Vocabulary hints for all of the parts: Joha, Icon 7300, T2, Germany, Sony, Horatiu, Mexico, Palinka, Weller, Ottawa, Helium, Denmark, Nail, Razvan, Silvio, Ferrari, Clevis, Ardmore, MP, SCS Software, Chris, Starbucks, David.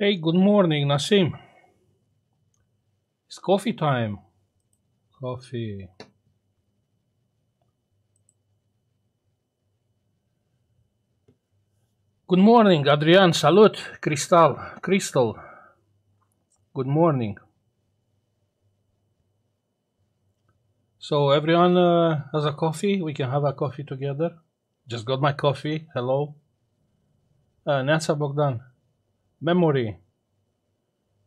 Hey, good morning, Nassim. It's coffee time. Coffee. Good morning, Adrian. Salute, Crystal. Good morning. So everyone has a coffee. We can have a coffee together. Just got my coffee. Hello. Natasha Bogdan. Memory.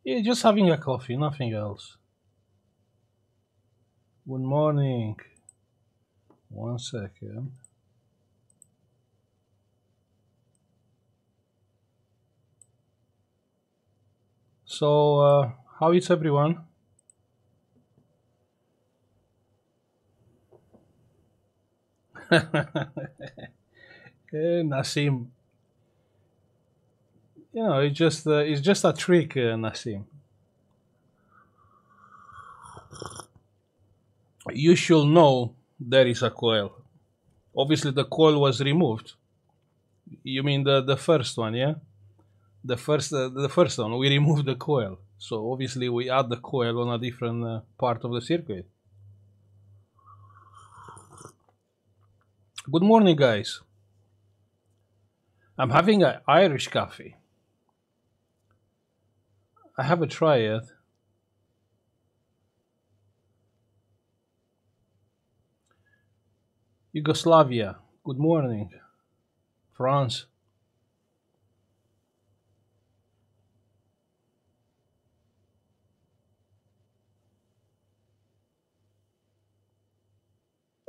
Yeah, just having a coffee, nothing else. Good morning. 1 second. So, how is everyone? Nassim. You know, it's just a trick, Nassim. You should know there is a coil. Obviously, the coil was removed. You mean the first one, yeah? The first one, we removed the coil. So obviously, we add the coil on a different part of the circuit. Good morning, guys. I'm having an Irish coffee. I haven't tried it. Yugoslavia, good morning. France.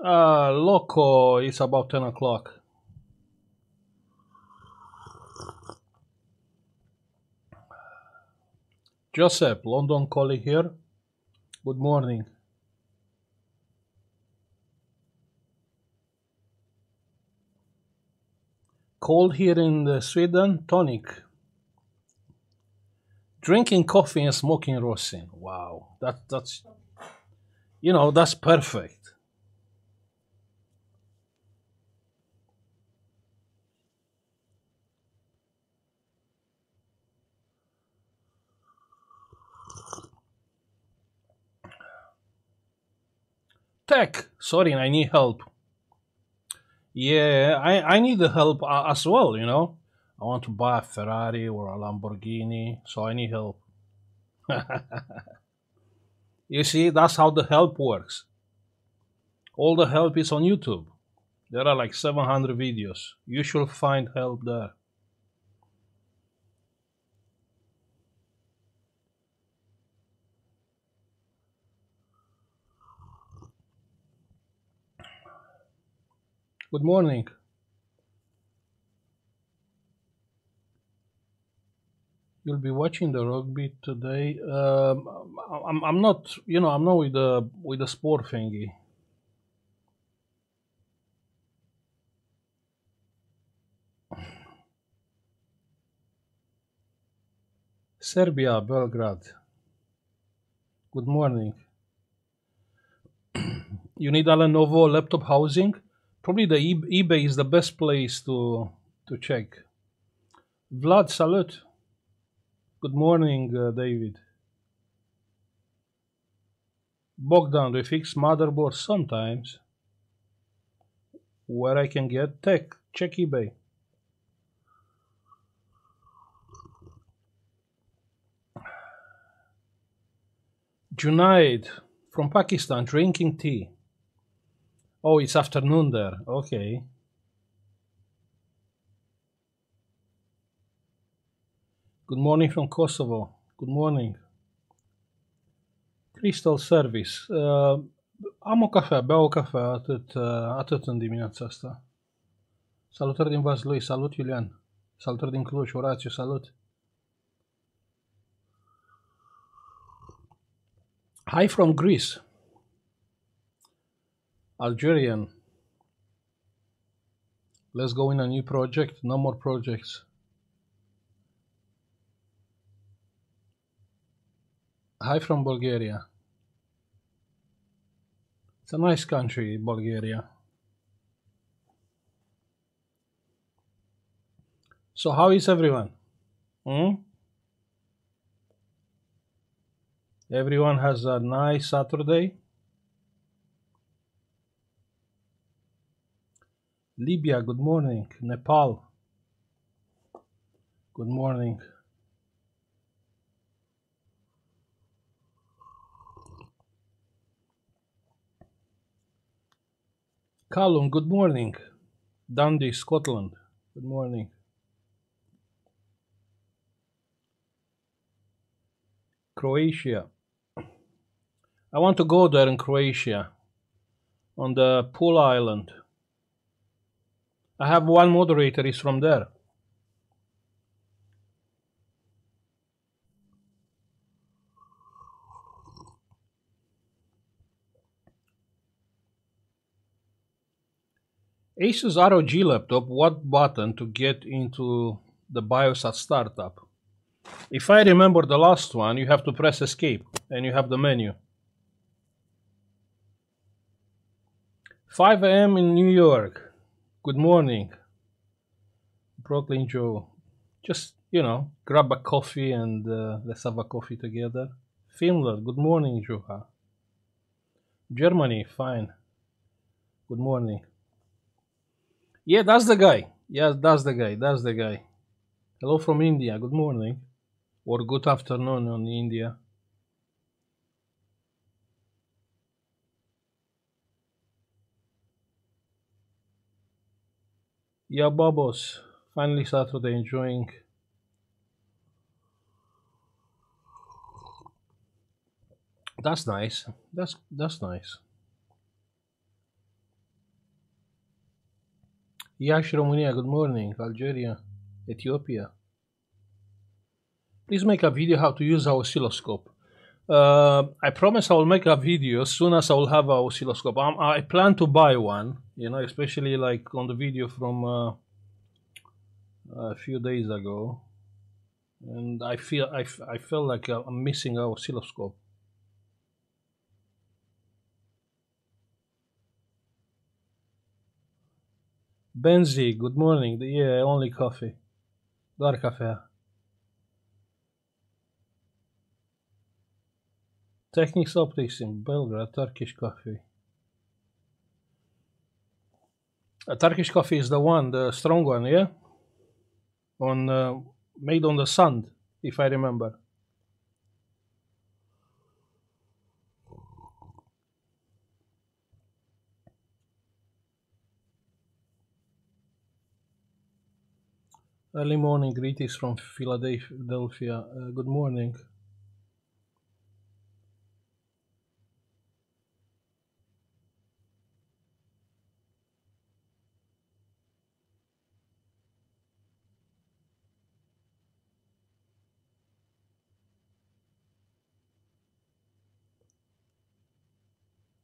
Loco, it's about 10 o'clock. Joseph, London colleague here. Good morning. Cold here in Sweden, tonic. Drinking coffee and smoking rosin. Wow, that's, you know, that's perfect. Tech, Sorin, I need help. Yeah, I need the help as well, you know. I want to buy a Ferrari or a Lamborghini, so I need help. You see, that's how the help works. All the help is on YouTube. There are like 700 videos. You should find help there. Good morning. You'll be watching the rugby today. I'm not, you know, I'm not with the sport thingy. Serbia, Belgrade. Good morning. You need a Lenovo laptop housing? Probably the eBay is the best place to check. Vlad, salute. Good morning, David. Bogdan, we fix motherboard sometimes. Where I can get tech, check eBay. Junaid from Pakistan, drinking tea. Oh, it's afternoon there. Okay. Good morning from Kosovo. Good morning. Crystal service. Am o cafea, beau o cafea, atât în dimineața asta. Salutări din Vaslui, salut Yulian. Salutări din Cluj, Horatiu, salut. Hi from Greece. Algerian. Let's go in a new project. No more projects. Hi from Bulgaria. It's a nice country, Bulgaria. So how is everyone? Everyone has a nice Saturday. Libya, good morning. Nepal, good morning. Kalun, good morning. Dundee, Scotland, good morning. Croatia. I want to go there in Croatia, on the Pula Island. I have one moderator, he's from there. Asus ROG laptop, what button to get into the BIOS at startup? If I remember the last one, you have to press escape and you have the menu. 5 a.m. in New York. Good morning, Brooklyn Joe. Just, you know, grab a coffee and let's have a coffee together. Finland, good morning, Joha. Germany, fine. Good morning. Yeah, that's the guy. Yes, that's the guy. That's the guy. Hello from India. Good morning or good afternoon on India. Yeah, Bobos. Finally Saturday, enjoying. That's nice. That's nice. Yeah, Shromunia, good morning. Algeria, Ethiopia. Please make a video how to use our oscilloscope. I promise I will make a video as soon as I will have an oscilloscope. I plan to buy one, you know, especially like on the video from a few days ago. And I felt like I'm missing an oscilloscope. Benzi, good morning. Yeah, only coffee. Dark cafe. Technics Optics in Belgrade, Turkish coffee. A Turkish coffee is the one, the strong one, yeah? On made on the sand, if I remember. Early morning, greetings from Philadelphia. Good morning.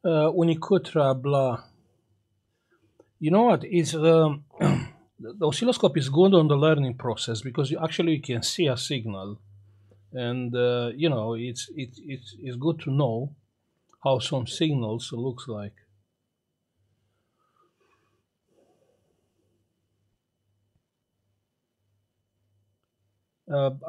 Unikutra, blah. You know what? It's the oscilloscope is good on the learning process because you actually can see a signal, and you know, it's good to know how some signals looks like.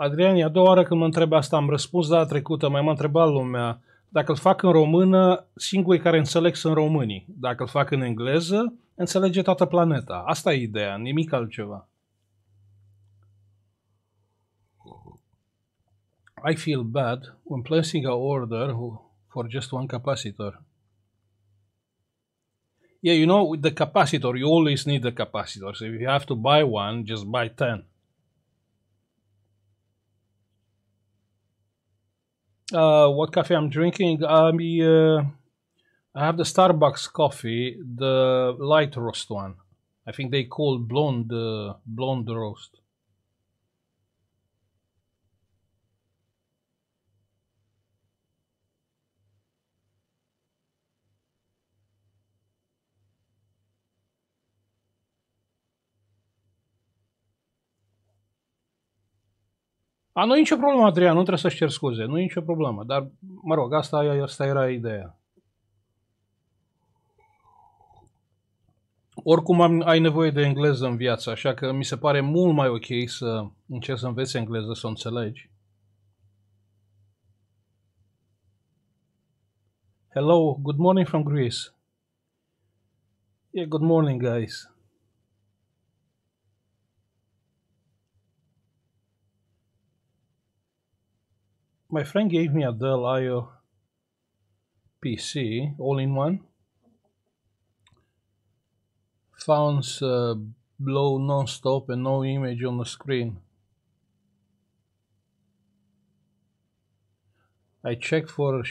Adrian, e a doua oară când mă întreb asta, am răspuns data trecută, mai m-a întrebat lumea. Dacă îl fac în română, singurii care înțeleg sunt românii. Dacă îl fac în engleză, înțelege toată planeta. Asta e ideea, nimic altceva. I feel bad when placing an order for just one capacitor. Yeah, you know, with the capacitor, you always need the capacitor. So if you have to buy one, just buy 10. What coffee I'm drinking? I have the Starbucks coffee, the light roast one. I think they call blonde, blonde roast. A, nu e nicio problemă, Adrian, nu trebuie să-și cer scuze, nu e nicio problemă, dar, mă rog, asta era ideea. Oricum ai nevoie de engleză în viață, așa că mi se pare mult mai ok să încerci să înveți engleză, să o înțelegi. Hello, good morning from Greece. Yeah, good morning, guys. My friend gave me a Dell IO PC, all-in-one. Sounds blow non-stop and no image on the screen. I check for,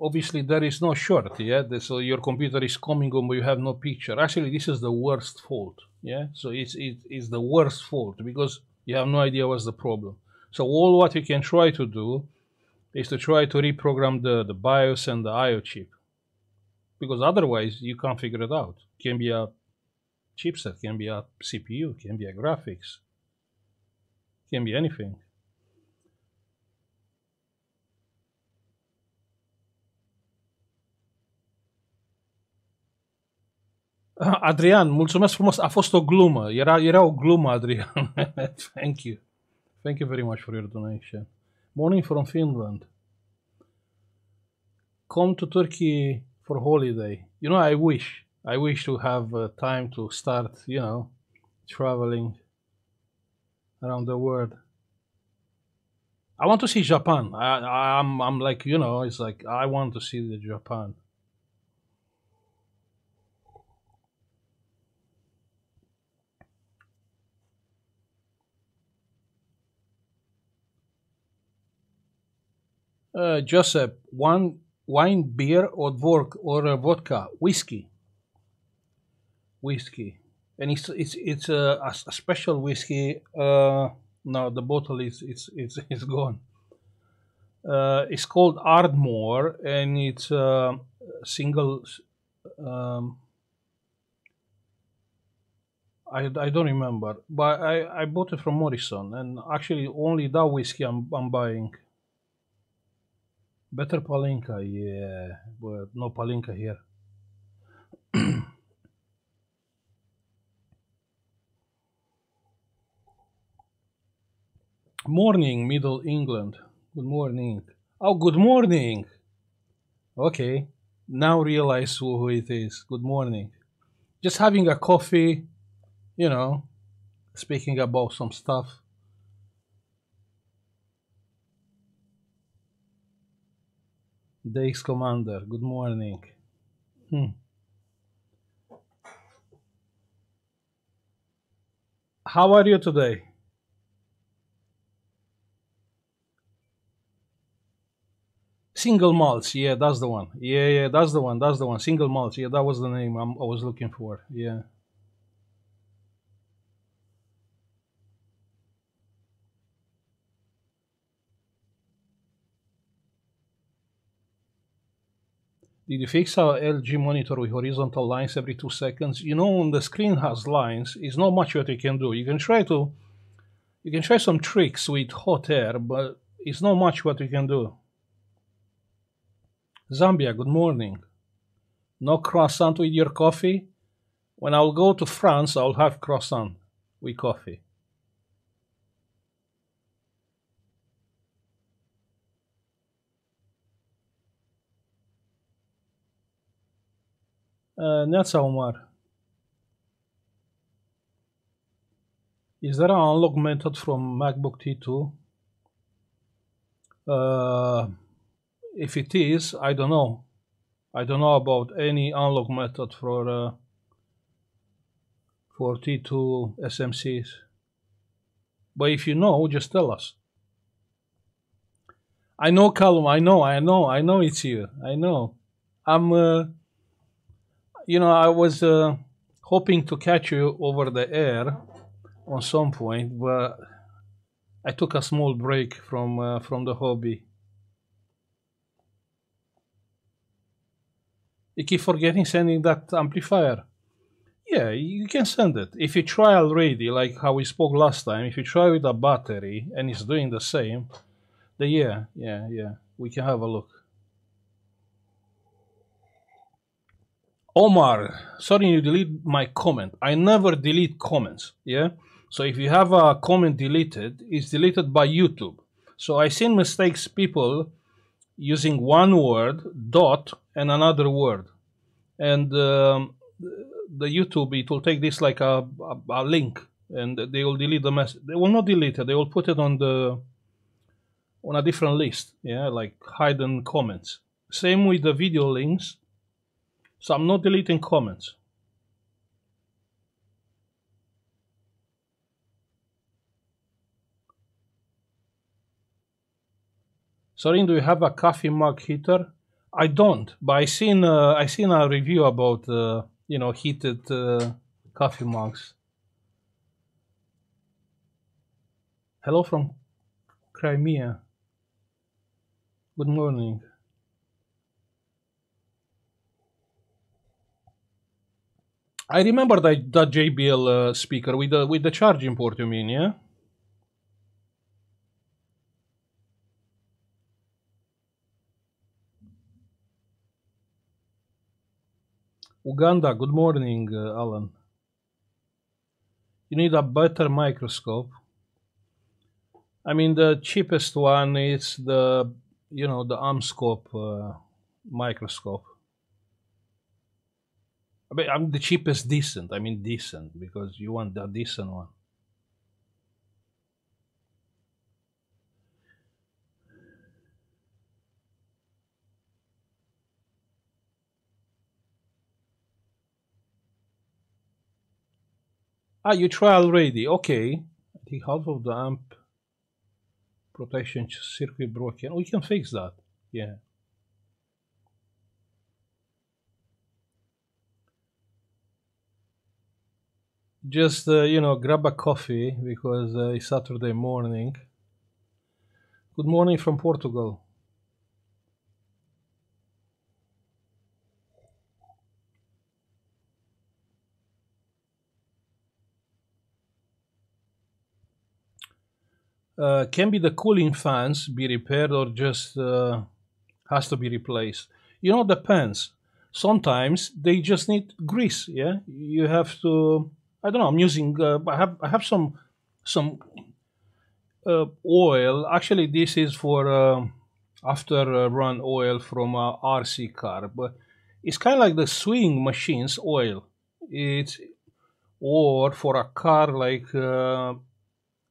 obviously there is no short, yeah, so your computer is coming on but you have no picture. Actually this is the worst fault, yeah, so it's the worst fault because you have no idea what's the problem. So all what you can try to do is to try to reprogram the BIOS and the IO chip, because otherwise you can't figure it out. Can be a chipset, can be a CPU, can be a graphics, can be anything. Adrian, mulțumesc frumos, a fost o glumă, era o glumă, Adrian. Thank you. Thank you very much for your donation. Morning from Finland. Come to Turkey for holiday. You know, I wish to have time to start, you know, traveling around the world. I want to see Japan. I'm like, you know, it's like I want to see the Japan. Joseph, wine, beer, or vodka, whiskey. Whiskey, and it's a special whiskey. No, the bottle is gone. It's called Ardmore, and it's single. I don't remember, but I bought it from Morrison, and actually only that whiskey I'm buying. Better Palinka, yeah, but no Palinka here. Morning, Middle England. Good morning. Oh, good morning. Okay, now realize who it is. Good morning. Just having a coffee, you know, speaking about some stuff. Days Commander, good morning. How are you today? Single malts, yeah, that's the one. Yeah, that's the one. Single malts, yeah, that was the name I was looking for, yeah. Did you fix our LG monitor with horizontal lines every 2 seconds? You know, when the screen has lines, it's not much what you can do. You can try some tricks with hot air, but it's not much what you can do. Zambia, good morning. No croissant with your coffee? When I'll go to France, I'll have croissant with coffee. That's Omar. Is there an unlock method from MacBook T2? If it is, I don't know. I don't know about any unlock method for T2 SMCs. But if you know, just tell us. I know, Kalun. I know it's you. I know. You know, I was hoping to catch you over the air on some point, but I took a small break from the hobby. You keep forgetting sending that amplifier. Yeah, you can send it. If you try already, like how we spoke last time, if you try with a battery and it's doing the same, then yeah, we can have a look. Omar, sorry you delete my comment. I never delete comments, yeah? So if you have a comment deleted, it's deleted by YouTube. So I seen mistakes, people using one word, dot, and another word. And the YouTube, it will take this like a link, and they will delete the message. They will not delete it. They will put it on the on a different list, yeah, like hidden comments. Same with the video links. So I'm not deleting comments. Sorin, do you have a coffee mug heater? I don't, but I seen a review about you know, heated coffee mugs. Hello from Crimea. Good morning. I remember that JBL speaker with the charging port, you mean, yeah? Uganda, good morning, Alan. You need a better microscope. I mean, the cheapest one is the, you know, the AMScope microscope. I mean, I'm the cheapest decent. I mean decent, because you want the decent one. Ah, you try already. Okay. I think half of the amp protection circuit broken. We can fix that. Yeah. Just, you know, grab a coffee because it's Saturday morning. Good morning from Portugal. Can be the cooling fans be repaired or just has to be replaced? You know, depends. Sometimes they just need grease. Yeah, you have to. I don't know. I'm using. I have some oil. Actually, this is for after run oil from a RC car, but it's kind of like the sewing machines oil. It's or for a car like.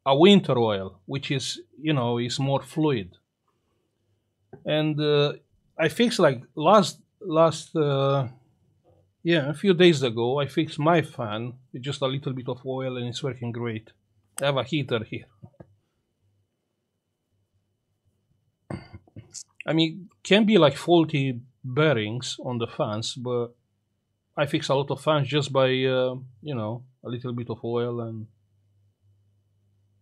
A winter oil, which is, you know, is more fluid. And I fixed like yeah, a few days ago, I fixed my fan with just a little bit of oil and it's working great. I have a heater here. I mean, can be like faulty bearings on the fans, but I fix a lot of fans just by, you know, a little bit of oil and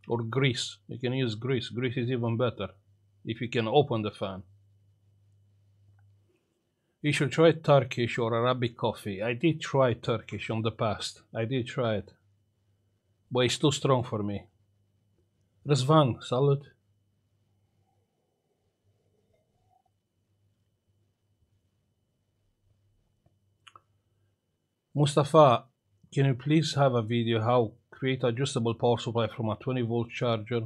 or grease. You can use grease. Grease is even better if you can open the fan. You should try Turkish or Arabic coffee. I did try Turkish in the past. I did try it. But it's too strong for me. Razvan, salute. Mustafa, can you please have a video how create adjustable power supply from a 20-volt charger.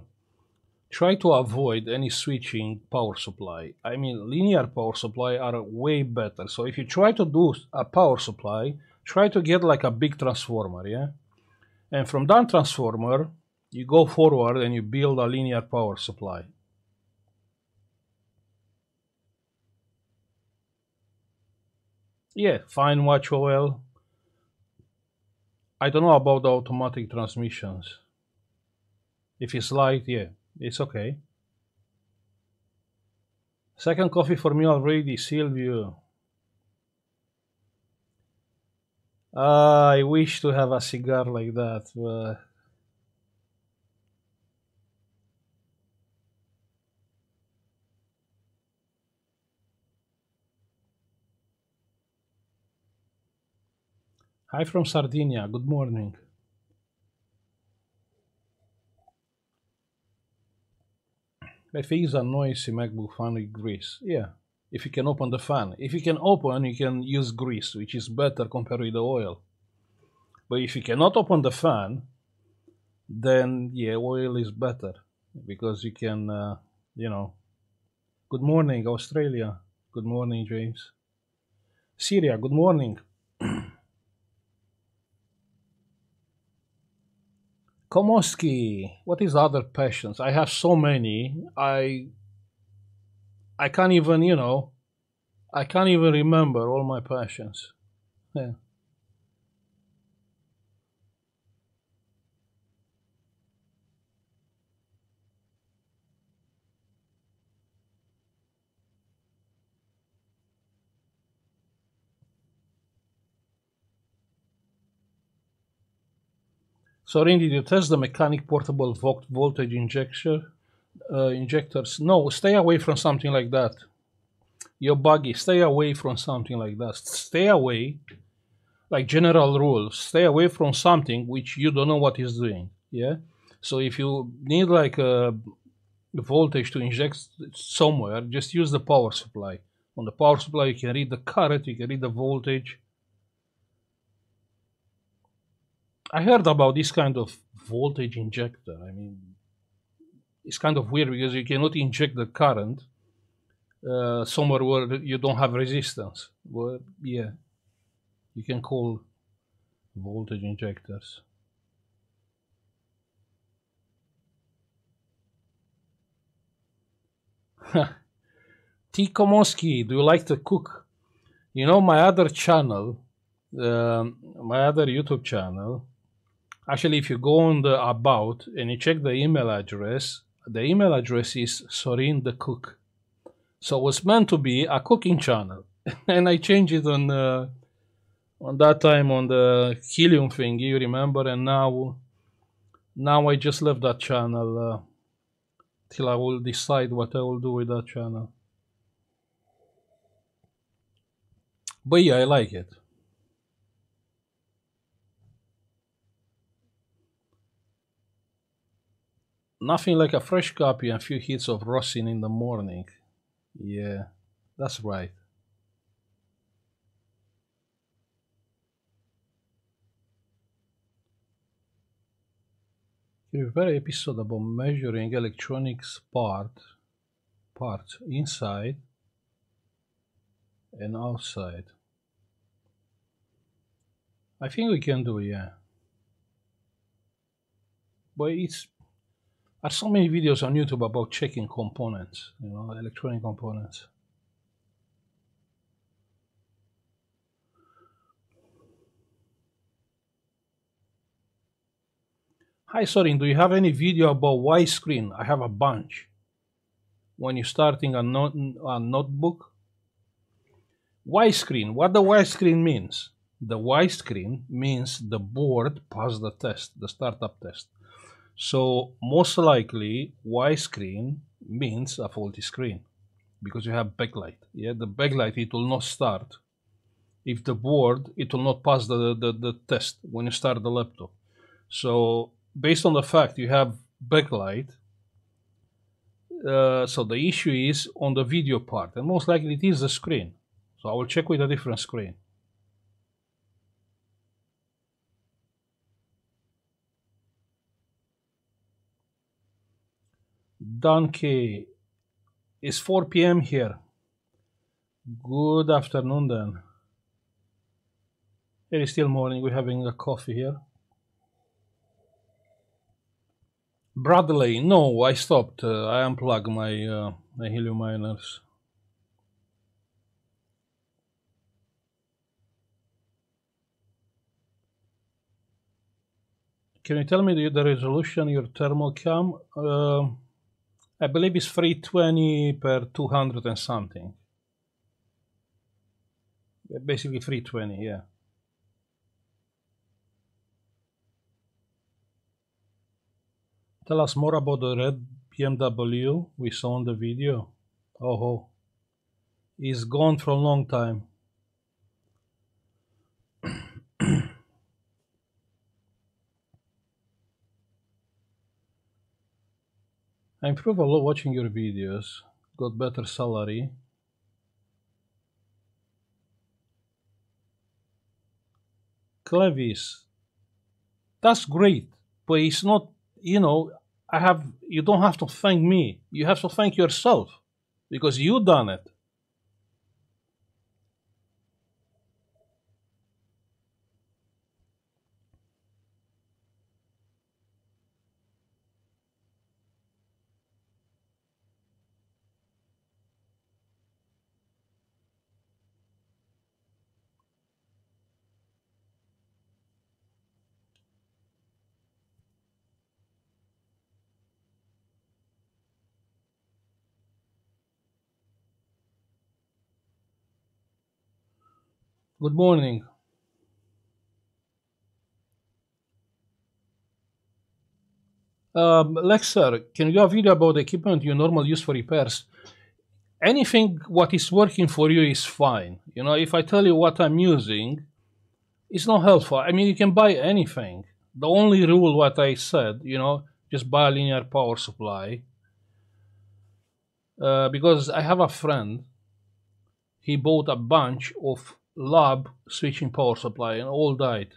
Try to avoid any switching power supply. I mean, linear power supply are way better. So if you try to do a power supply, try to get like a big transformer, yeah? And from that transformer, you go forward and you build a linear power supply. Yeah, fine watch oil. I don't know about the automatic transmissions. If it's light, yeah, it's okay. Second coffee for me already, Silvio. I wish to have a cigar like that, but... Hi from Sardinia, good morning. I think it's a noisy MacBook fan with grease. Yeah, if you can open the fan. If you can open, you can use grease, which is better compared with the oil. But if you cannot open the fan, then yeah, oil is better. Because you can, you know. Good morning, Australia. Good morning, James. Syria, good morning. Komoski, what is other passions? I have so many. I can't even, you know, I can't even remember all my passions. Yeah. Sorin, did you test the mechanic portable voltage injectors? No, stay away from something like that. You're buggy. Stay away from something like that. Stay away, like general rule, stay away from something which you don't know what it's doing. Yeah. So if you need like a voltage to inject somewhere, just use the power supply. On the power supply, you can read the current, you can read the voltage. I heard about this kind of voltage injector. I mean, it's kind of weird because you cannot inject the current somewhere where you don't have resistance. Well, yeah, you can call voltage injectors. T. Komoski, do you like to cook? You know, my other channel, my other YouTube channel, actually, if you go on the about and you check the email address is Sorin the Cook. So it was meant to be a cooking channel. And I changed it on that time on the Helium thing, you remember? And now I just left that channel till I will decide what I will do with that channel. But yeah, I like it. Nothing like a fresh copy and a few hits of rosin in the morning. Yeah, that's right. You prepare an episode about measuring electronics parts inside and outside. I think we can do, yeah. But it's... There are so many videos on YouTube about checking components, you know, electronic components. Hi Sorin, do you have any video about widescreen? I have a bunch. When you're starting a notebook. Widescreen, what the widescreen means? The widescreen means the board passed the test, the startup test. So most likely widescreen means a faulty screen because you have backlight. Yeah, the backlight, it will not start. If the board, it will not pass the test when you start the laptop. So based on the fact you have backlight, so the issue is on the video part, and most likely it is the screen. So I will check with a different screen. Donkey, it's 4 p.m. here. Good afternoon, then. It is still morning. We're having a coffee here. Bradley, no, I stopped. I unplugged my helium miners. Can you tell me the resolution your thermal cam? I believe it's 320 per 200 and something. Basically 320, yeah. Tell us more about the red BMW we saw on the video. Oh, it's gone for a long time. I improved a lot watching your videos, got better salary. Clevis, that's great, but it's not, you know, you don't have to thank me, you have to thank yourself, because you done it. Good morning. Lexer, can you do a video about equipment you normally use for repairs? Anything what is working for you is fine. You know, if I tell you what I'm using, it's not helpful. I mean, you can buy anything. The only rule what I said, you know, just buy a linear power supply. Because I have a friend, he bought a bunch of lab switching power supply and all died.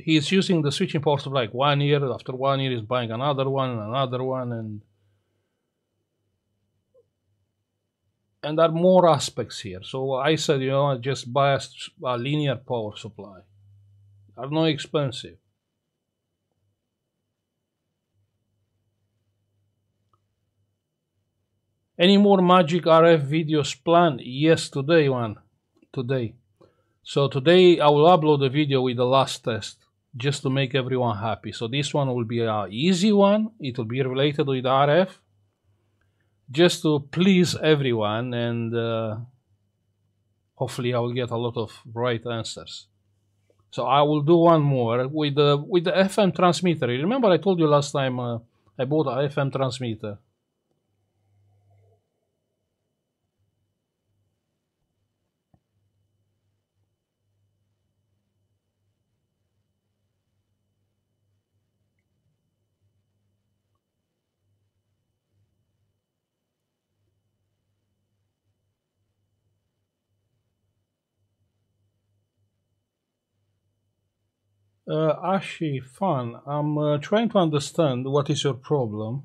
He is using the switching power supply like 1 year, after 1 year he's buying another one and another one, and there are more aspects here. So I said, you know, just buy a linear power supply. They're not expensive. Any more Magic RF videos planned? Yes, today one. Today. So today I will upload a video with the last test, just to make everyone happy. So this one will be an easy one. It will be related with RF, just to please everyone, and hopefully I will get a lot of right answers. So I will do one more with the FM transmitter. Remember I told you last time I bought an FM transmitter. Ashi, Fan, I'm trying to understand what is your problem.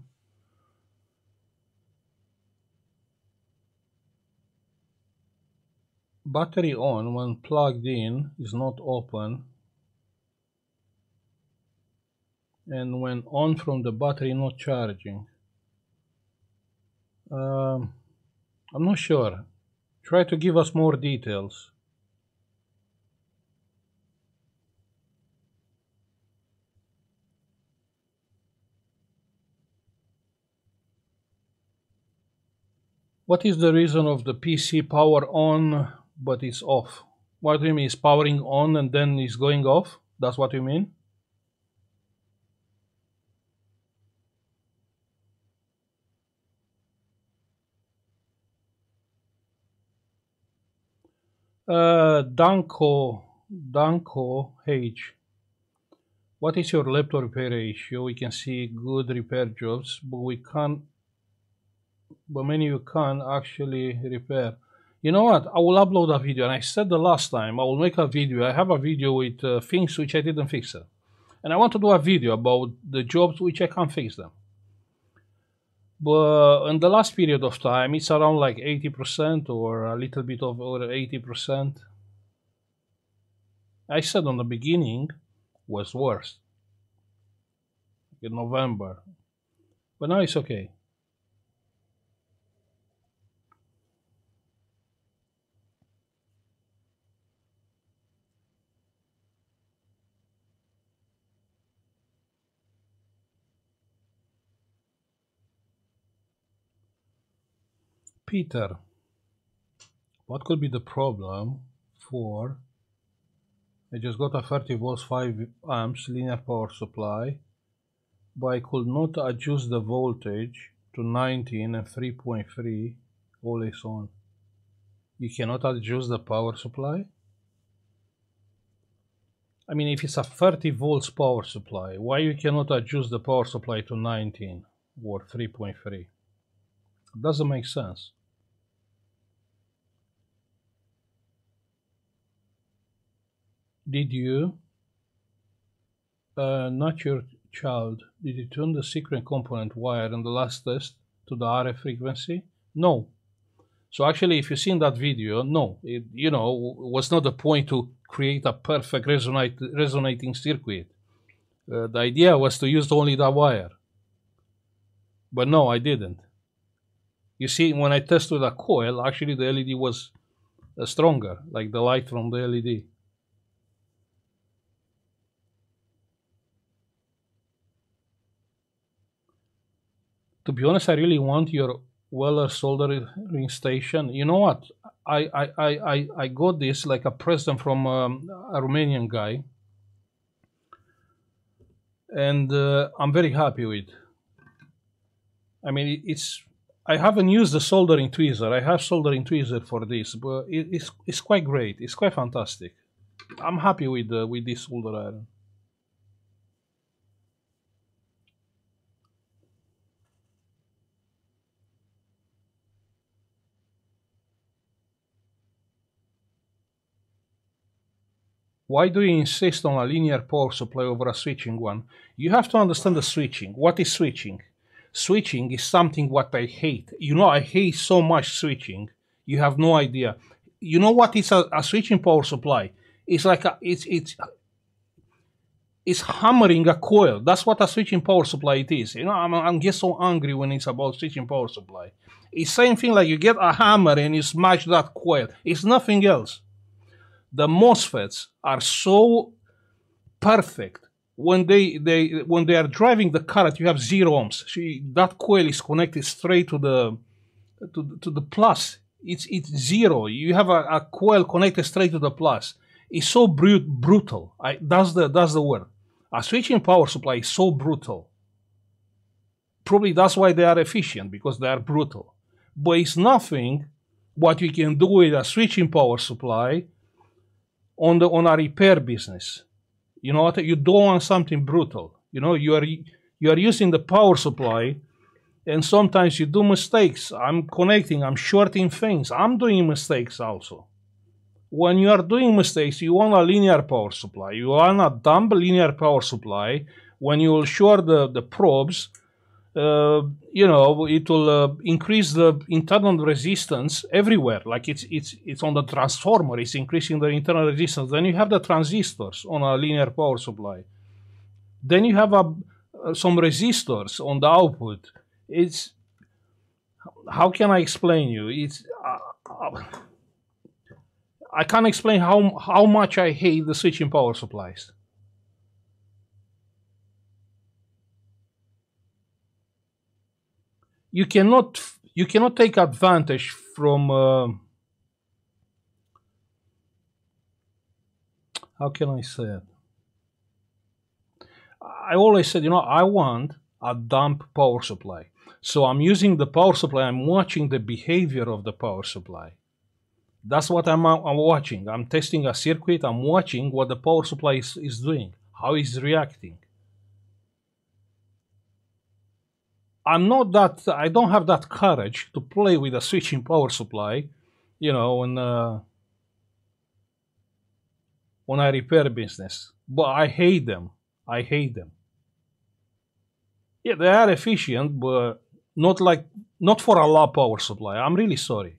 Battery on when plugged in is not open, and when on from the battery not charging. I'm not sure. Try to give us more details. What is the reason of the PC power on but it's off? What do you mean? It's powering on and then it's going off? That's what you mean? Danko H. What is your laptop repair ratio? We can see good repair jobs, but we can't. But many you can actually repair. You know what? I will upload a video, and I said the last time I will make a video. I have a video with things which I didn't fix it, and I want to do a video about the jobs which I can't fix them. But in the last period of time, it's around like 80% or a little bit of over 80%. I said on the beginning was worse in November, but now it's okay. Peter, what could be the problem for, I just got a 30 volts 5 amps linear power supply, but I could not adjust the voltage to 19 and 3.3 always on. You cannot adjust the power supply? I mean, if it's a 30 volts power supply, why you cannot adjust the power supply to 19 or 3.3? Doesn't make sense. Did you, not your child, did you turn the secret component wire in the last test to the RF frequency? No. So actually, if you've seen that video, no. It, you know, was not the point to create a perfect resonating circuit. The idea was to use only that wire. But no, I didn't. You see, when I tested a coil, actually the LED was stronger, like the light from the LED. To be honest, I really want your Weller soldering station. You know what? I got this like a present from a Romanian guy, and I'm very happy with. I mean, it's. I haven't used the soldering tweezer. I have soldering tweezer for this, but it's quite great. It's quite fantastic. I'm happy with this solder iron. Why do you insist on a linear power supply over a switching one? You have to understand the switching. What is switching? Switching is something what I hate. You know, I hate so much switching. You have no idea. You know what is a switching power supply? It's like a, it's hammering a coil. That's what a switching power supply it is. You know, I'm get so angry when it's about switching power supply. It's same thing like you get a hammer and you smash that coil. It's nothing else. The MOSFETs are so perfect when they are driving the current. You have 0 ohms. That coil is connected straight to the plus. It's zero. You have a coil connected straight to the plus. It's so brutal. That's the word. A switching power supply is so brutal. Probably that's why they are efficient, because they are brutal. But it's nothing what you can do with a switching power supply on a repair business. You know what? You don't want something brutal. You know, you are using the power supply, and sometimes you do mistakes. I'm connecting, I'm shorting things, I'm doing mistakes also. When you are doing mistakes, you want a linear power supply. You want a dumb linear power supply. When you will short the probes, you know, it will increase the internal resistance everywhere. Like it's on the transformer, it's increasing the internal resistance. Then you have the transistors on a linear power supply. Then you have some resistors on the output. It's, how can I explain you? It's I can't explain how much I hate the switching power supplies. You cannot take advantage from how can I say it? I always said, you know, I want a dump power supply. So I'm using the power supply, I'm watching the behavior of the power supply. That's what I'm watching. I'm testing a circuit, I'm watching what the power supply is doing, how it's reacting. I don't have that courage to play with a switching power supply, you know, on a repair business. But I hate them. I hate them. Yeah, they are efficient, but not for a low power supply. I'm really sorry.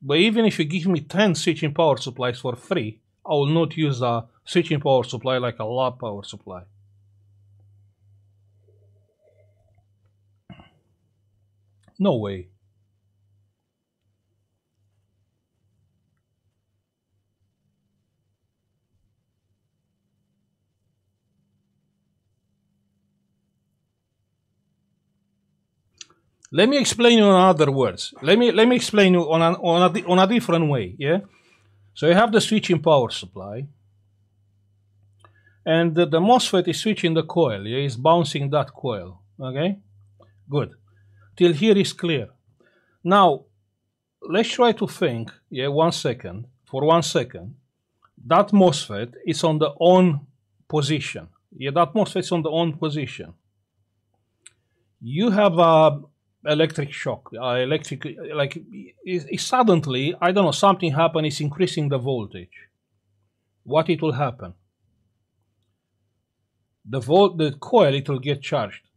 But even if you give me 10 switching power supplies for free, I will not use a switching power supply like a lab power supply. No way. Let me explain you in other words. Let me explain you on a different way, yeah? So you have the switching power supply, and the MOSFET is switching the coil, yeah? It's bouncing that coil, okay? Good. Till here is clear. Now, let's try to think, yeah, for one second. That MOSFET is on the on position. Yeah, that MOSFET is on the on position. You have a electric shock, suddenly, I don't know, something happened, it's increasing the voltage. What it will happen? The coil, it will get charged.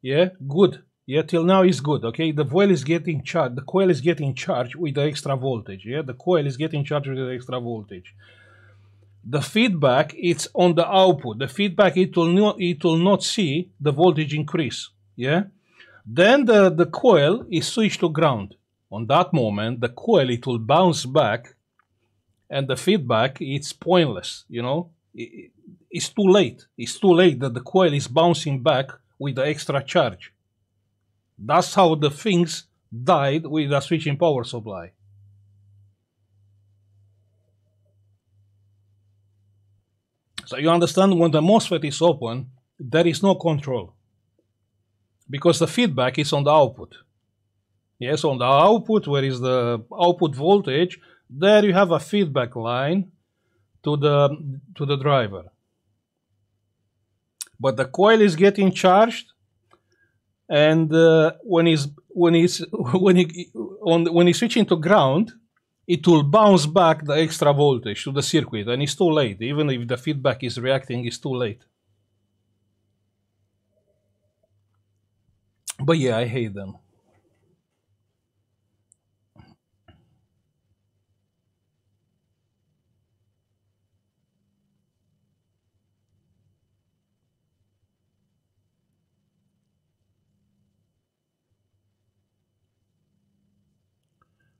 Yeah, good. Yeah, till now is good, okay? The coil is getting charged. The coil is getting charged with the extra voltage. Yeah, the coil is getting charged with the extra voltage. The feedback, it's on the output. The feedback, it will not see the voltage increase. Yeah. Then the coil is switched to ground. On that moment, the coil, it will bounce back, and the feedback, it's pointless, you know? It's too late. It's too late that the coil is bouncing back with the extra charge. That's how the things died with a switching power supply. So you understand, when the MOSFET is open, there is no control, because the feedback is on the output. Yes, on the output, where is the output voltage, there you have a feedback line to the driver. But the coil is getting charged, and when it's switching to ground, it will bounce back the extra voltage to the circuit, and it's too late. Even if the feedback is reacting, it's too late. But yeah, I hate them.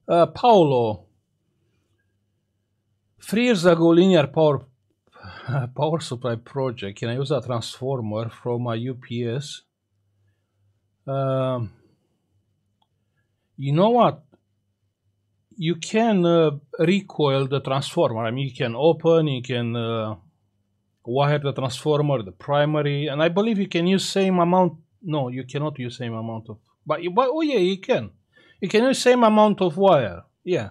Paolo, 3 years ago, linear power supply project. Can I use a transformer from a UPS? You know what? You can recoil the transformer. I mean, you can open, you can wire the transformer, the primary, and I believe you can use same amount. No, you cannot use same amount of. But oh yeah, you can. You can use same amount of wire, yeah.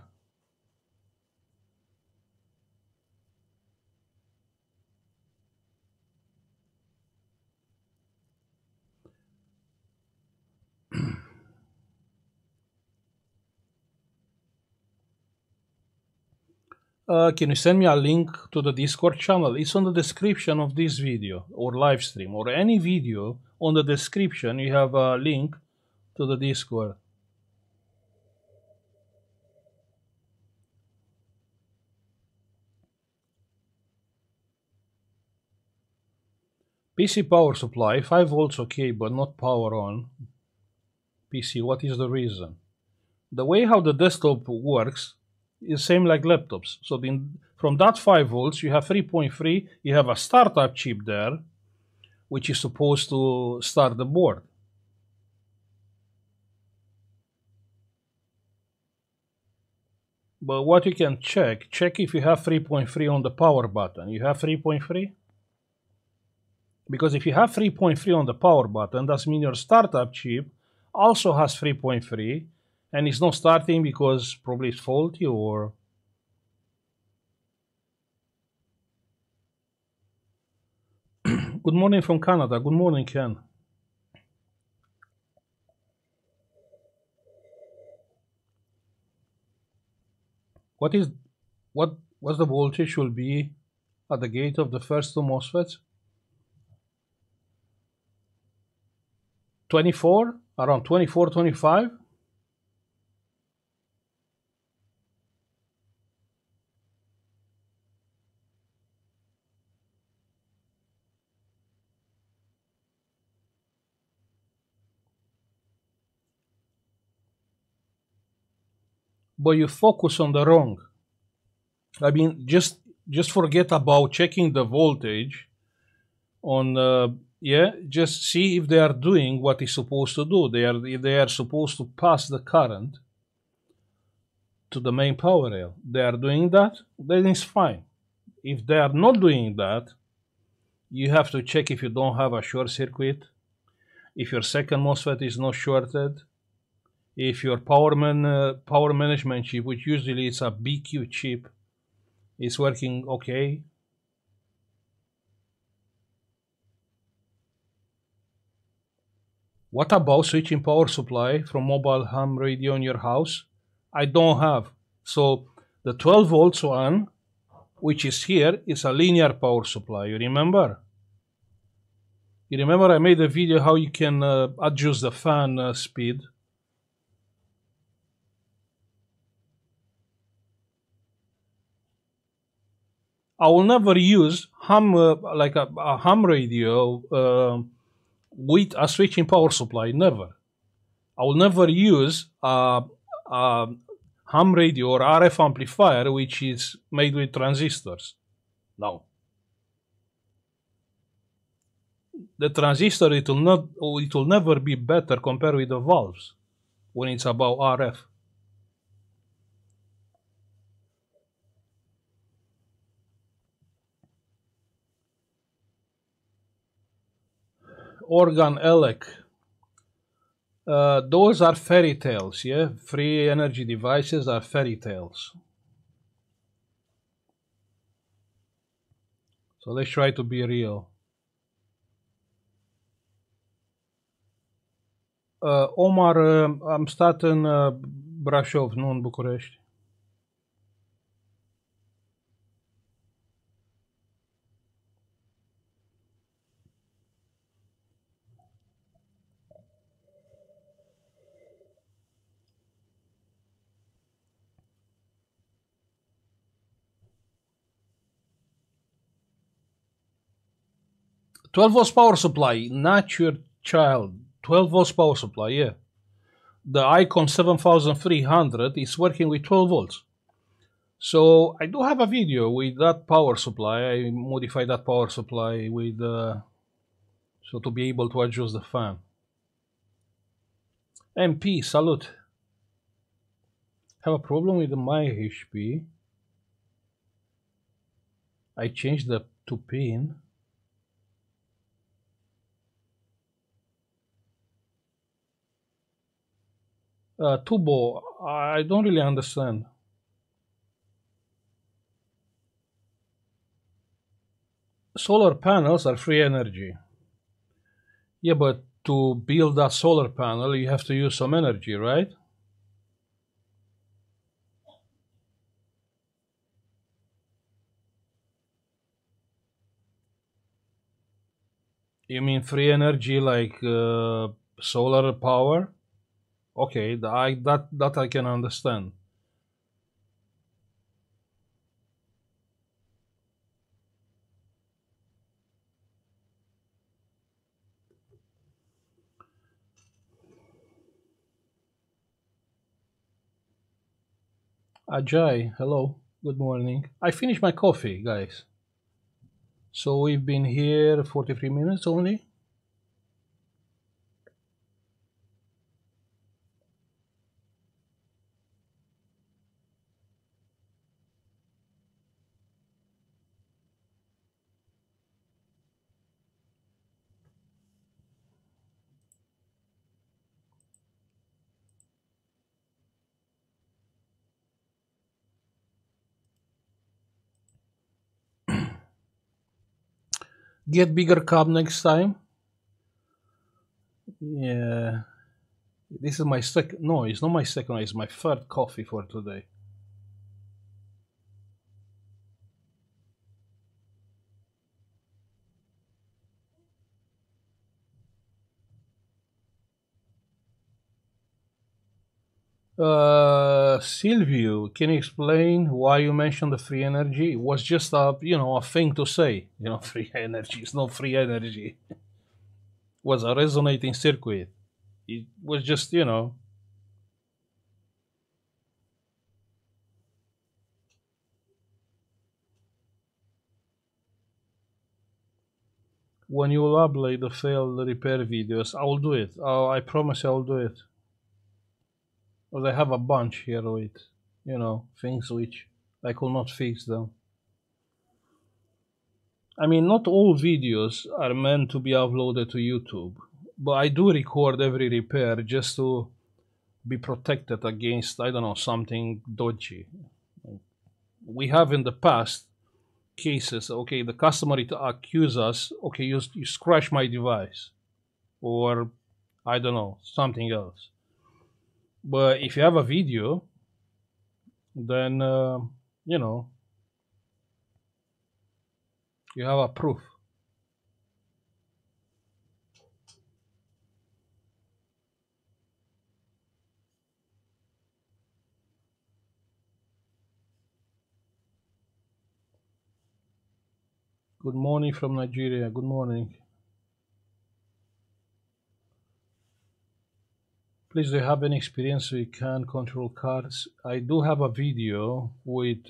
Can you send me a link to the Discord channel? It's on the description of this video, or live stream, or any video. On the description, you have a link to the Discord. PC power supply, 5 volts okay, but not power on. PC, what is the reason? The way how the desktop works is same like laptops. So from that 5 volts, you have 3.3, you have a startup chip there, which is supposed to start the board. But what you can check if you have 3.3 on the power button. You have 3.3? Because if you have 3.3 on the power button, that means your startup chip also has 3.3, and it's not starting because probably it's faulty or... Good morning from Canada. Good morning, Ken. What the voltage will be at the gate of the first 2 MOSFETs? 24, around 24, 25. But you focus on the wrong. I mean, just forget about checking the voltage on. Yeah, just see if they are doing what is supposed to do. If they are supposed to pass the current to the main power rail. They are doing that, then it's fine. If they are not doing that, you have to check if you don't have a short circuit, if your second MOSFET is not shorted, if your power management chip, which usually is a BQ chip, is working okay. What about switching power supply from mobile ham radio in your house? I don't have. So the 12 volts one, which is here, is a linear power supply. You remember? You remember I made a video how you can adjust the fan speed. I will never use ham like a ham radio. With a switching power supply, never. I will never use a ham radio or RF amplifier which is made with transistors. No. the transistor, it will never be better compared with the valves when it's about RF. Organ Elec. Those are fairy tales, yeah? Free energy devices are fairy tales. So let's try to be real. Omar, am stat în Brașov, nu în București. $12 power supply, not your child. $12 power supply, yeah. The Icon 7300 is working with 12 volts. So I do have a video with that power supply. I modified that power supply with so to be able to adjust the fan. MP, salute. Have a problem with my HP. I changed the to pin. Tubo, I don't really understand. Solar panels are free energy. Yeah, but to build a solar panel, you have to use some energy, right? You mean free energy like solar power? Okay, that I can understand. Ajay, hello, good morning. I finished my coffee, guys. So we've been here 43 minutes only. Get bigger cup next time. Yeah. This is my second. No, it's not my second one. It's my third coffee for today. Silvio, can you explain why you mentioned the free energy? It was just a, you know, a thing to say. You know, free energy is not free energy. It was a resonating circuit. It was just, you know. When you will upload the failed repair videos, I will do it. I promise I will do it. Well, I have a bunch here with, you know, things which I could not fix them. I mean, not all videos are meant to be uploaded to YouTube, but I do record every repair just to be protected against, I don't know, something dodgy. We have in the past cases, okay, the customer accuses us, okay, you scratch my device, or I don't know, something else. But if you have a video, then, you know, you have a proof. Good morning from Nigeria. Good morning. Please, do you have any experience with can control cards? I do have a video with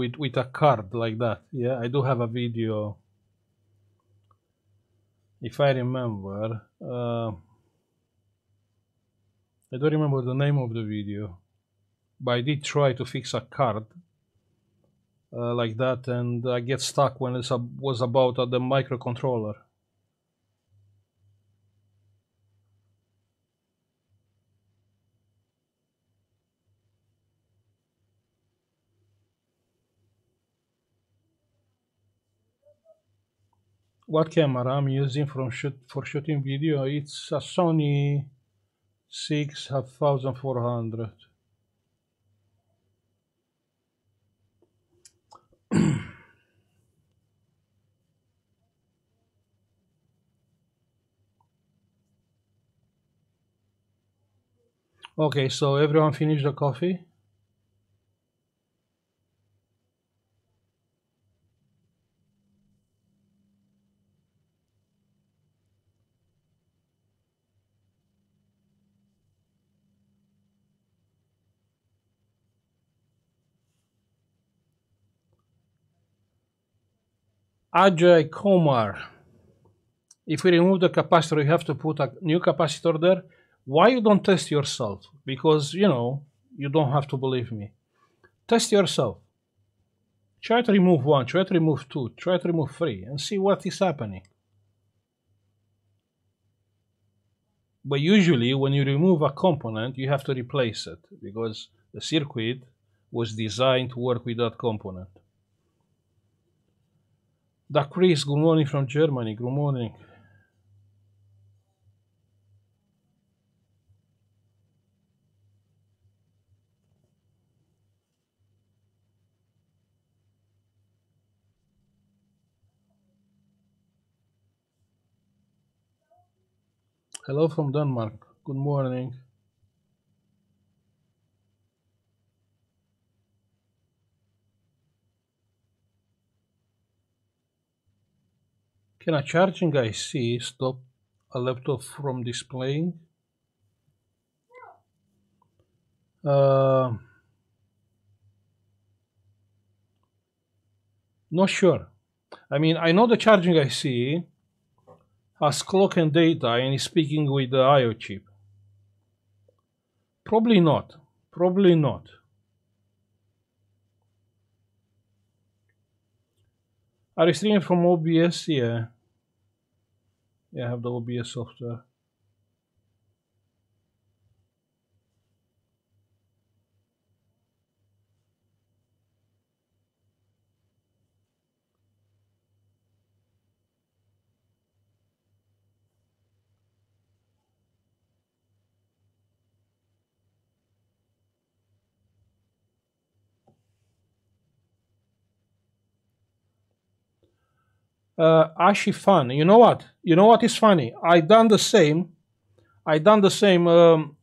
with a card like that. Yeah, I do have a video if I remember, I don't remember the name of the video, but I did try to fix a card like that, and I get stuck when it was about the microcontroller. What camera I'm using for shooting video? It's a Sony 6400. Okay, so everyone finished the coffee? Ajay Kumar, if we remove the capacitor, you have to put a new capacitor there. Why you don't test yourself? Because, you know, you don't have to believe me. Test yourself. Try to remove one, try to remove two, try to remove three, and see what is happening. But usually, when you remove a component, you have to replace it, because the circuit was designed to work with that component. Da Chris, good morning from Germany, good morning. Hello from Denmark, good morning. Can a charging IC stop a laptop from displaying? Not sure. I mean, I know the charging IC has clock and data and is speaking with the I/O chip. Probably not. Probably not. Are you streaming from OBS? Yeah. Yeah, I have the OBS software. Ashi Fan, you know what? You know what is funny? I done the same. I done the same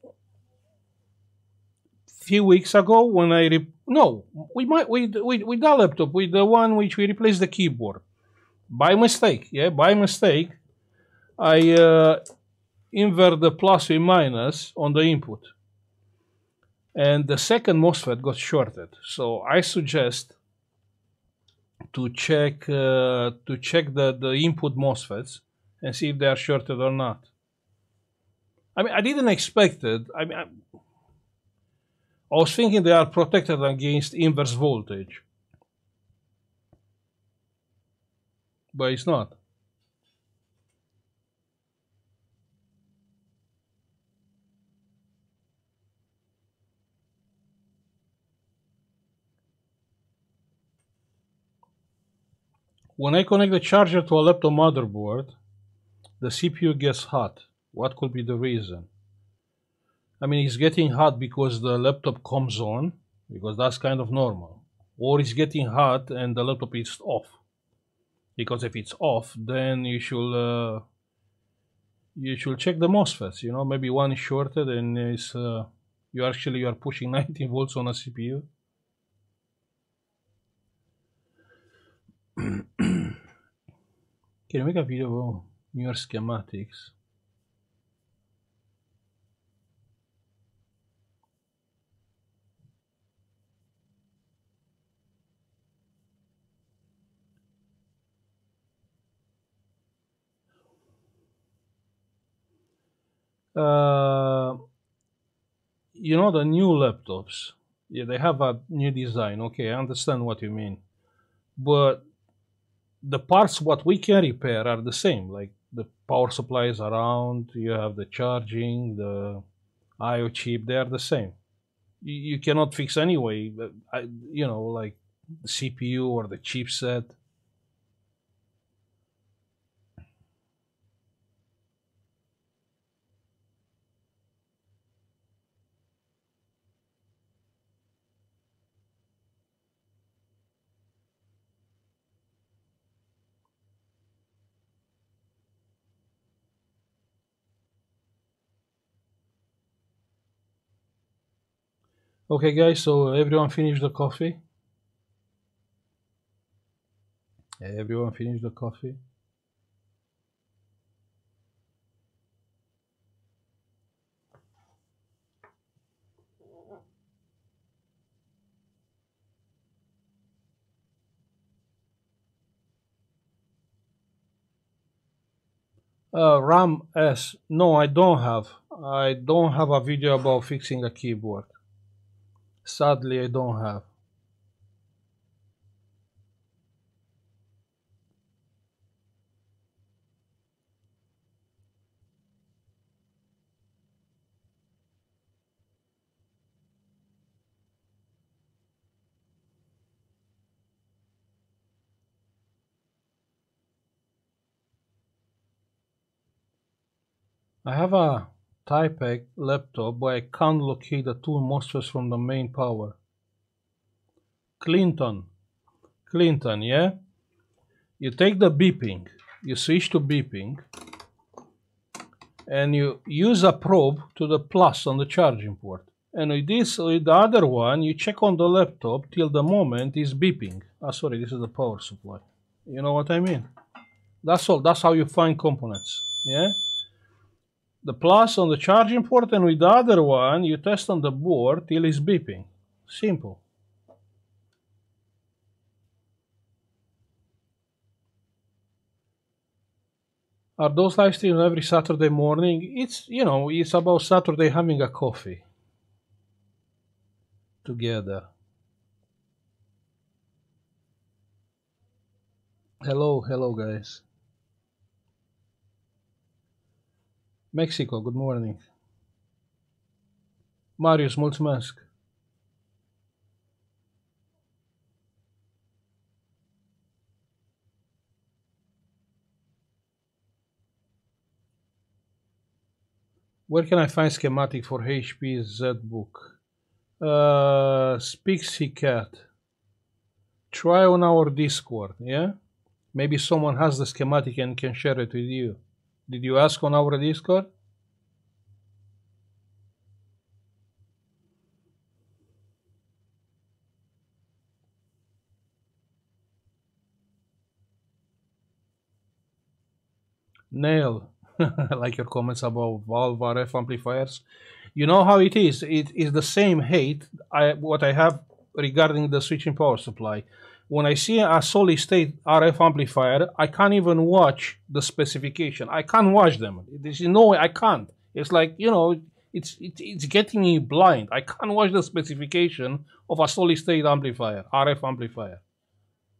few weeks ago when I with that laptop, with the one which we replaced the keyboard by mistake. Yeah, by mistake, I invert the plus and minus on the input, and the second MOSFET got shorted. So I suggest to check the input MOSFETs and see if they are shorted or not. I mean, I didn't expect it. I mean, I was thinking they are protected against inverse voltage, but it's not. When I connect the charger to a laptop motherboard, the CPU gets hot. What could be the reason? I mean, it's getting hot because the laptop comes on, because that's kind of normal. Or it's getting hot and the laptop is off. Because if it's off, then you should check the MOSFETs. You know, maybe one is shorted and it's you are pushing 19 volts on a CPU. Can you make a video of newer schematics? you know, the new laptops, yeah, they have a new design. Okay, I understand what you mean, but the parts what we can repair are the same. Like the power supplies around, you have the charging, the IO chip, they are the same. You cannot fix anyway, you know, like the CPU or the chipset. Okay guys, so everyone finished the coffee? Everyone finished the coffee? RAM S. No, I don't have. I don't have a video about fixing a keyboard. Sadly, I don't have. I have a Typec laptop, but I can't locate the two MOSFETs from the main power. Clinton, yeah? You take the beeping, you switch to beeping, and you use a probe to the plus on the charging port. And with this, with the other one, you check on the laptop till the moment it's beeping. Ah, sorry, this is the power supply. You know what I mean? That's all, that's how you find components, yeah? The plus on the charging port, and with the other one you test on the board till it's beeping. Simple. Are those live streams every Saturday morning? It's, you know, it's about Saturday having a coffee together. Hello guys. Mexico, good morning. Marius, mulțumesc. Where can I find schematic for HP ZBook? Speaksy Cat. Try on our Discord, yeah? Maybe someone has the schematic and can share it with you. Did you ask on our Discord? Nail. Like your comments about Valve RF amplifiers. You know how it is. It is the same hate what I have regarding the switching power supply. When I see a solid state RF amplifier, I can't even watch the specification. I can't watch them. There's no way I can't. It's like, you know, it's getting me blind. I can't watch the specification of a solid state amplifier, RF amplifier.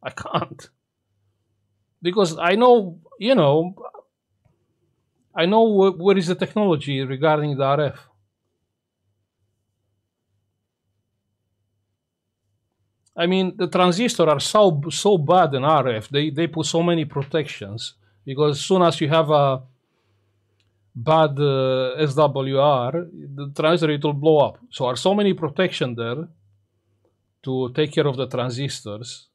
I can't. Because I know, you know, I know where is the technology regarding the RF. I mean, the transistors are so bad in RF, they put so many protections, because as soon as you have a bad SWR, the transistor, it will blow up. So there are so many protections there to take care of the transistors.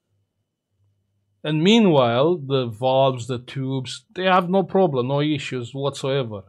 And meanwhile, the valves, the tubes, they have no problem, no issues whatsoever.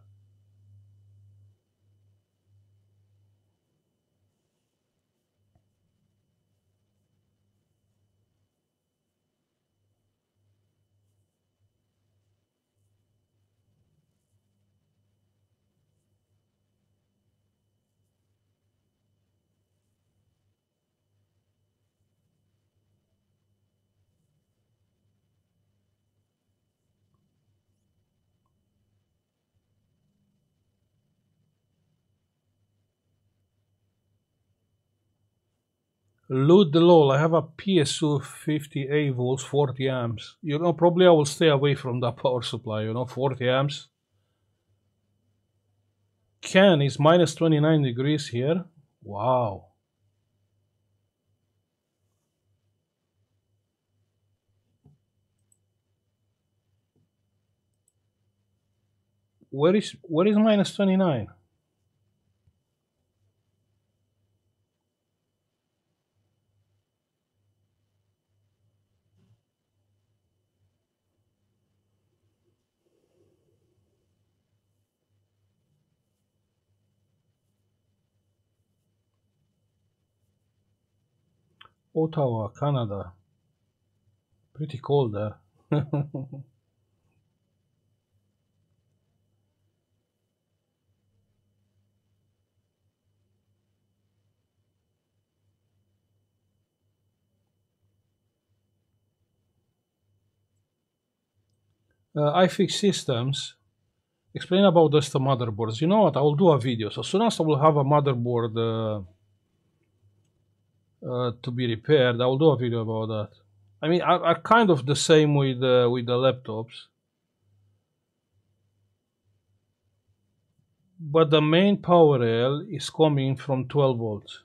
Load the LOL. I have a PSU 58 volts, 40 amps. You know, probably I will stay away from that power supply, you know, 40 amps. Can is minus 29 degrees here. Wow. Where is minus 29? Ottawa, Canada. Pretty cold there. I fix systems. Explain about this to motherboards. You know what? I will do a video. So as soon as I will have a motherboard to be repaired, I will do a video about that. I mean, I kind of the same with the laptops. But the main power rail is coming from 12 volts.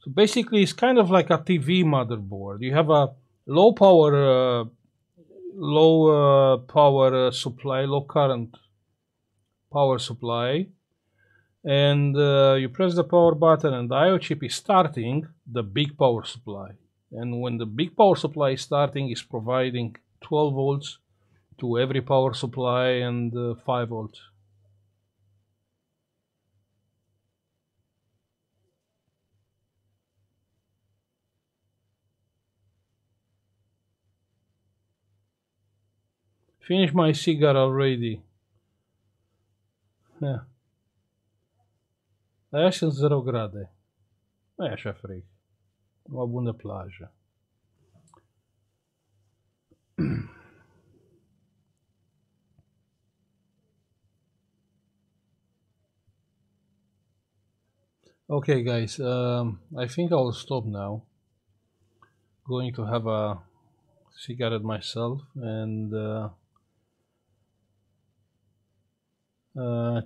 So basically, it's kind of like a TV motherboard. You have a low power supply, low current power supply, and you press the power button and the IO chip is starting the big power supply, and when the big power supply is starting, is providing 12 volts to every power supply and 5 volts. Finish my cigar already. Ne. Dar e 0 grade. Nu e așa frig. O bună plajă. Okay guys, I think I will stop now. Going to have a cigarette myself and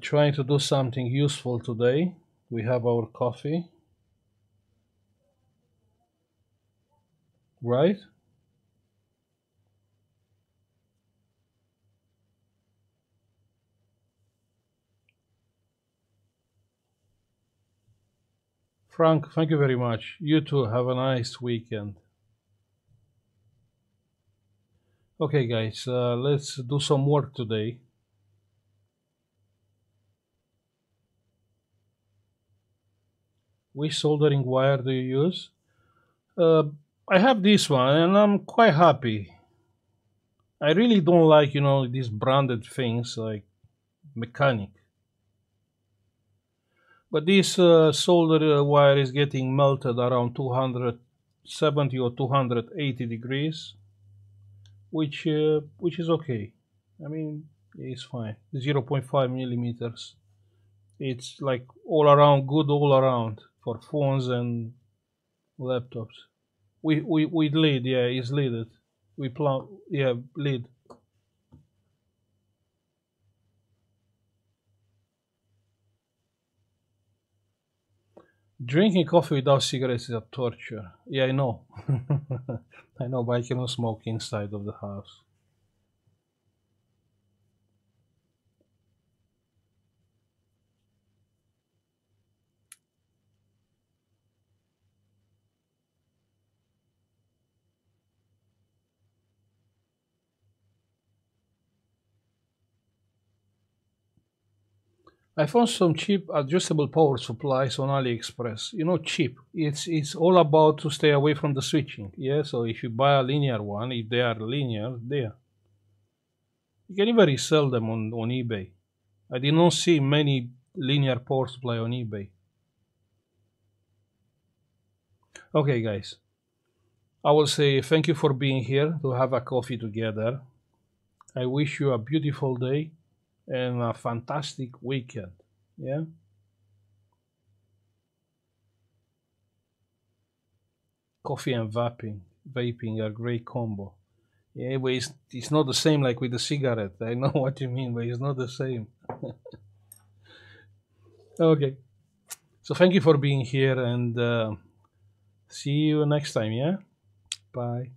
trying to do something useful today. We have our coffee, right? Frank, thank you very much. You too, have a nice weekend. Okay guys, let's do some work today. Which soldering wire do you use? I have this one and I'm quite happy. I really don't like, you know, these branded things like Mechanic. But this solder wire is getting melted around 270 or 280 degrees, which is okay. I mean, it's fine. 0.5 millimeters. It's like all around good, all around. For phones and laptops, with lead, yeah, it's leaded. We plug, yeah, lead. Drinking coffee without cigarettes is a torture. Yeah, I know. I know, but I cannot smoke inside of the house. I found some cheap adjustable power supplies on AliExpress. You know, cheap. It's all about to stay away from the switching. Yeah, so if you buy a linear one, if they are linear, there. You can even resell them on eBay. I did not see many linear power supply on eBay. Okay, guys. I will say thank you for being here to have a coffee together. I wish you a beautiful day. and a fantastic weekend. Yeah. Coffee and vaping are a great combo. Yeah, but it's not the same like with the cigarette. I know what you mean, but it's not the same. Okay. So thank you for being here, and see you next time, yeah? Bye.